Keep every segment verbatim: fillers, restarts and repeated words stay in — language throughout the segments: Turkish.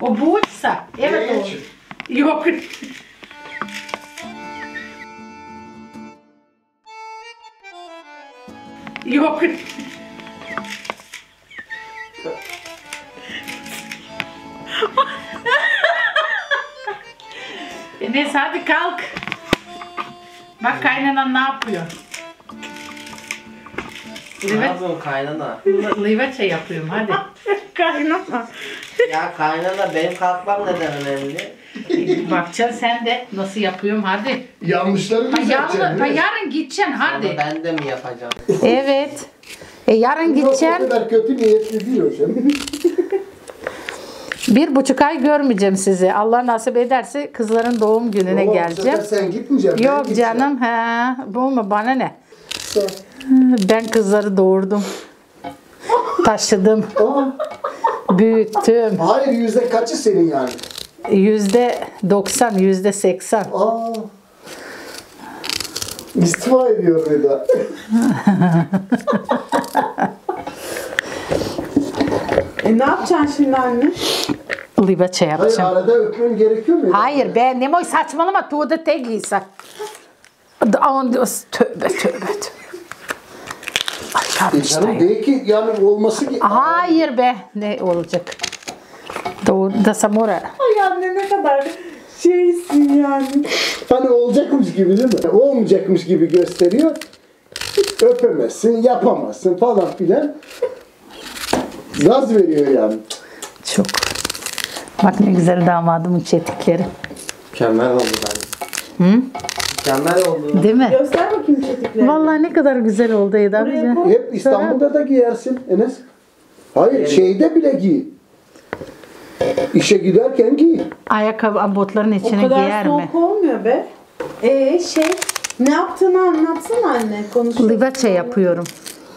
O butsa, evet o. Yok. Yok. Enes hadi kalk. Bak kaynanan ne yapıyor? Ne yapıyorsun kaynana? Livaça yapıyorum hadi. Kaynana. Ya kaynana benim kalkmam neden önemli? Bakacaksın sen de nasıl yapıyorum hadi. Yanlışları mı yapacaksın? Yarın gideceksin hadi. Ama ben de mi yapacağım? Evet. E, yarın gideceksin. O kadar kötü niyetli diyor canım. Bir buçuk ay görmeyeceğim sizi. Allah nasip ederse kızların doğum gününe Yo, geleceğim. Sen gitmeyeceksin. Yok canım. He, bu mu bana ne? Sen. Ben kızları doğurdum. Taşıdım. Büyüttüm. Hayır, yüzde kaçı senin yani? Yüzde doksan, yüzde seksen. Aa, istifa ediyor Reda. E ne yapacaksın şimdi anne? Livaça yapacağım. Hayır, arada öpmen gerekiyor mu? Hayır be, Nemo saçmalama, tuğda tek giysen. Tövbe tövbe. E canım belki yani olması ki... Hayır be, ne olacak? Doğuda samura. Ay anne ne kadar şeysin yani. Hani olacakmış gibi değil mi? Olmayacakmış gibi gösteriyor. Öpemezsin, yapamazsın falan filan. Gaz veriyor yani. Çok. Bak ne güzel damadımın çetikleri. Mükemmel oldu bence. Hı? Mükemmel oldu. Değil mi? Göster bakayım çetikleri. Vallahi ne kadar güzel oldu Eda. Hep İstanbul'da da giyersin Enes. Hayır evet. Şeyde bile giy. İşe giderken giy. Ayakkabı botların içine giyer mi? O kadar soğuk mi? Olmuyor be. Ee şey ne yaptığını anlatsana anne. Konuşalım. Livaça yapıyorum.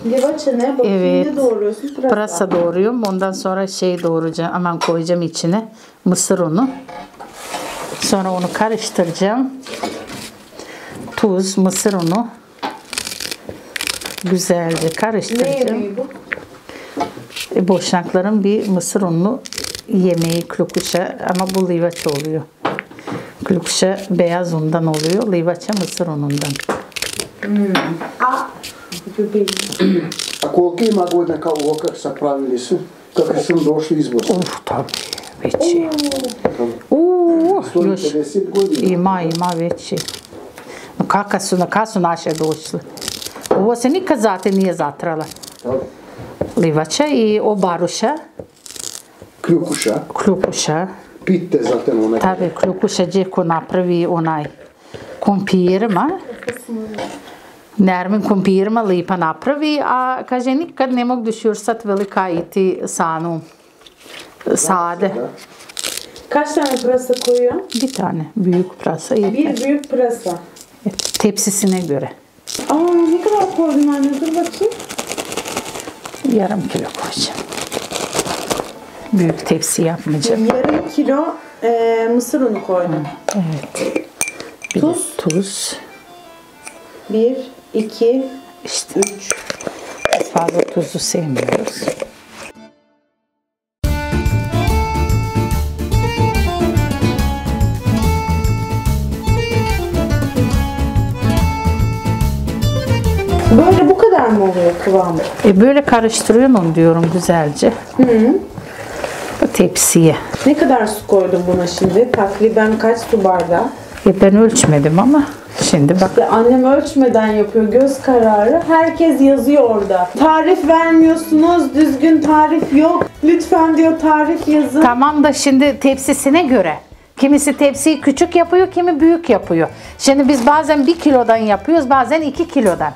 Livaça ne? Bakın evet. Ne doğruyorsun? Pırasa. Pırasa doğruyorum. Ondan sonra şey doğrayacağım. Aman koyacağım içine. Mısır unu. Sonra onu karıştıracağım. Tuz, mısır unu. Güzelce karıştıracağım. Ne bu? E, boşnakların bir mısır unlu yemeği klukuşa. Ama bu livaça oluyor. Klukuşa beyaz undan oluyor. Livaça mısır unundan. Hmm. Ah. Koliko ima godina kao kako se pravili su, kako su došli iz Bosne? Uf, tam veći. Uuu, još ima, ima veći. No kaka su, na kada su naše došli? Ovo se nikad zate nije zatrala. Livača i obaruša. Kljukuša. Kljukuša. Pite zatim onaj. Tabi, kljukuša djeko napravi onaj kompirma. Nermin kompirma lipa napravi, a kaže nikad ne mogu došursat velika iti sanu sade. Kaç tane pırasa koyuyor? Bir tane büyük pırasa. Bir büyük pırasa. Tepsisine göre. Aa ne kadar koydun anne, dur bakayım. Yarım kilo koyacağım. Büyük tepsi yapmayacağım. Yarım kilo e, mısır unu koydum. Evet. Bir tuz. Tuz. Bir, iki, işte üç. Fazla tuzu sevmiyoruz. Böyle bu kadar mı oluyor kıvamı? E böyle karıştırıyorum onu diyorum güzelce. Hı hı. Bu tepsiye. Ne kadar su koydum buna şimdi? Takriben kaç su bardağı? E ben ölçmedim ama. Şimdi bak. İşte annem ölçmeden yapıyor, göz kararı. Herkes yazıyor orada. Tarif vermiyorsunuz, düzgün tarif yok. Lütfen diyor tarif yazın. Tamam da şimdi tepsisine göre. Kimisi tepsiyi küçük yapıyor, kimi büyük yapıyor. Şimdi biz bazen bir kilodan yapıyoruz, bazen iki kilodan.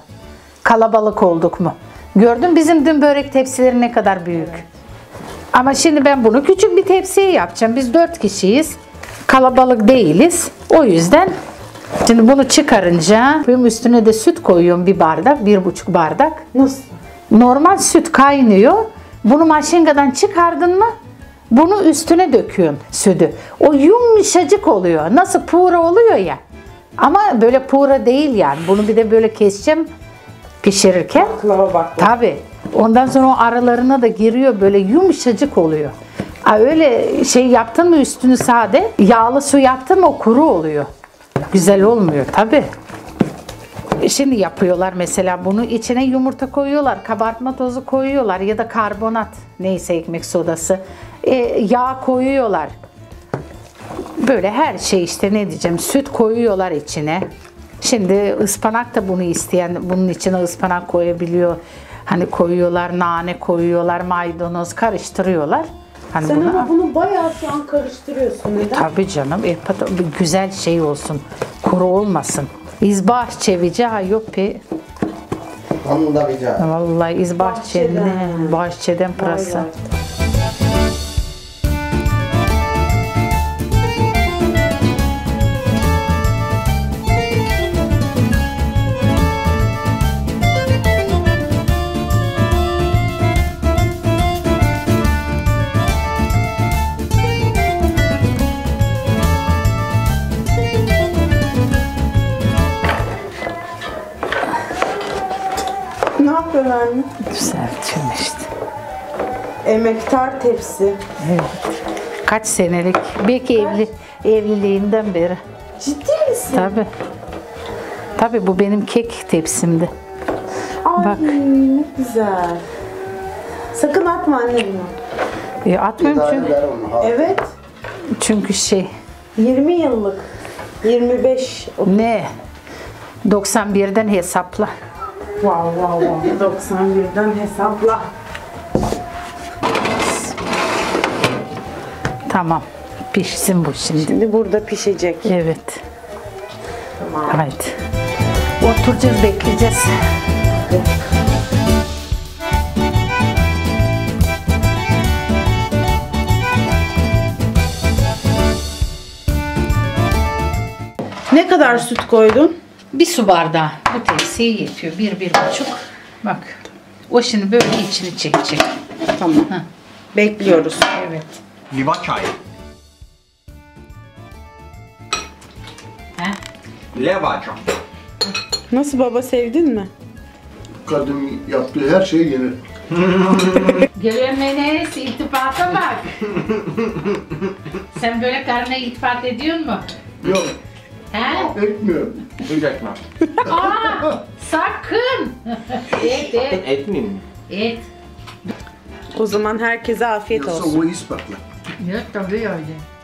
Kalabalık olduk mu? Gördün bizim dün börek tepsileri ne kadar büyük. Evet. Ama şimdi ben bunu küçük bir tepsiye yapacağım. Biz dört kişiyiz. Kalabalık değiliz. O yüzden... Şimdi bunu çıkarınca üstüne de süt koyuyorum bir bardak, bir buçuk bardak. Nasıl? Normal süt kaynıyor. Bunu maşingadan çıkardın mı? Bunu üstüne döküyorsun sütü. O yumuşacık oluyor. Nasıl pura oluyor ya. Ama böyle pura değil yani. Bunu bir de böyle keseceğim pişirirken. Baklava baklava. Tabii. Ondan sonra o aralarına da giriyor böyle yumuşacık oluyor. Aa, öyle şey yaptın mı üstünü sade, yağlı su yaptın mı o kuru oluyor. Güzel olmuyor tabii. Şimdi yapıyorlar mesela bunu, içine yumurta koyuyorlar, kabartma tozu koyuyorlar ya da karbonat, neyse ekmek sodası, e, yağ koyuyorlar. Böyle her şey işte, ne diyeceğim, süt koyuyorlar içine. Şimdi ıspanak da bunu isteyen, bunun içine ıspanak koyabiliyor. Hani koyuyorlar, nane koyuyorlar, maydanoz karıştırıyorlar. Hani sen buna... ama bunu bayağı şu an karıştırıyorsun. Neden? Tabii canım, e, güzel şey olsun, kuru olmasın. İzbahçevica yopi. Vallahi izbahçeden, bahçeden pırasa. Düzeltiyorum işte. Emektar tepsi. Evet. Kaç senelik? Belki evli, evliliğimden beri. Ciddi misin? Tabii. Tabii bu benim kek tepsimdi. Ay, bak. Ne güzel. Sakın atma anne bunu. E, atmıyorum çünkü. Evet. Çünkü şey. yirmi yıllık. yirmi beş. Ne? doksan birden hesapla. Wow, wow, wow. doksan birden hesapla. Tamam. Pişsin bu şimdi. Şimdi burada pişecek. Evet. Tamam. Haydi. Oturacağız, bekleyeceğiz. Evet. Ne kadar süt koydun? Bir su bardağı. Bu tepsiye yetiyor. Bir, bir buçuk. Bak. O şimdi böyle içini çekecek. Tamam. Heh. Bekliyoruz. Evet. LİVACA. LİVACA. Nasıl baba, sevdin mi? Kadın yaptığı her şeyi yenir. Görünmeniz, iltifata bak. Sen böyle karnına iltifat ediyor mu? Yok. He? Etmiyorum. Etme. Aa, sakın. Et, et. Etmeyeyim mi? Et. O zaman herkese afiyet olsun. Yoksa o ispatla. Yok tabii öyle.